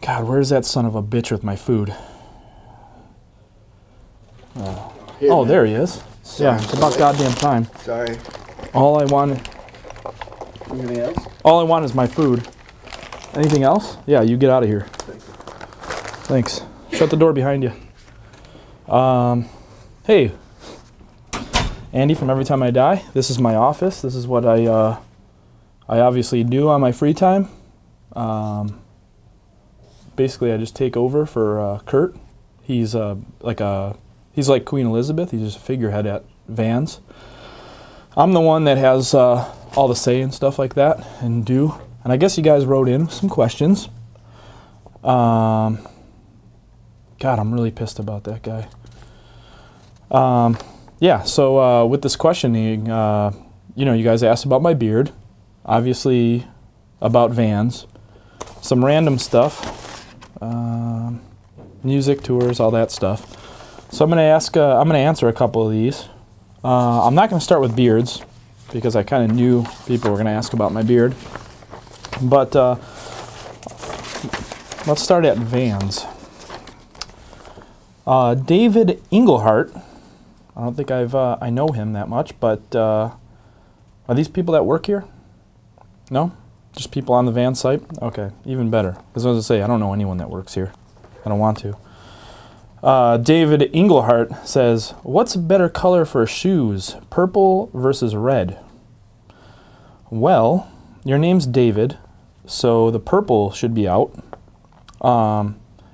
God, where's that son of a bitch with my food? Oh, there he is. Sorry. Yeah, it's about goddamn time. Sorry. All I want... Anything else? All I want is my food. Anything else? Yeah, you get out of here. Thanks. Shut the door behind you. Hey. Andy from Every Time I Die. This is my office. This is what I obviously do on my free time. Basically, I just take over for Kurt. He's like Queen Elizabeth. He's just a figurehead at Vans. I'm the one that has all the say and stuff like that and do. And I guess you guys wrote in some questions. God, I'm really pissed about that guy. Yeah, so with this questioning, you know, you guys asked about my beard, obviously about Vans, some random stuff, music tours, all that stuff. So I'm going to ask, I'm going to answer a couple of these. I'm not going to start with beards because I kind of knew people were going to ask about my beard. But let's start at Vans. David Engelhardt. I don't think I know him that much, but are these people that work here? No? Just people on the van site? Okay, even better. As I was going to say, I don't know anyone that works here. I don't want to. David Engelhardt says, what's a better color for shoes, purple versus red? Well, your name's David, so the purple should be out.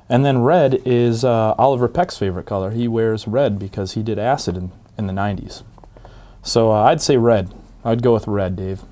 And then red is Oliver Peck's favorite color. He wears red because he did acid in the 90s. So I'd say red. I'd go with red, Dave.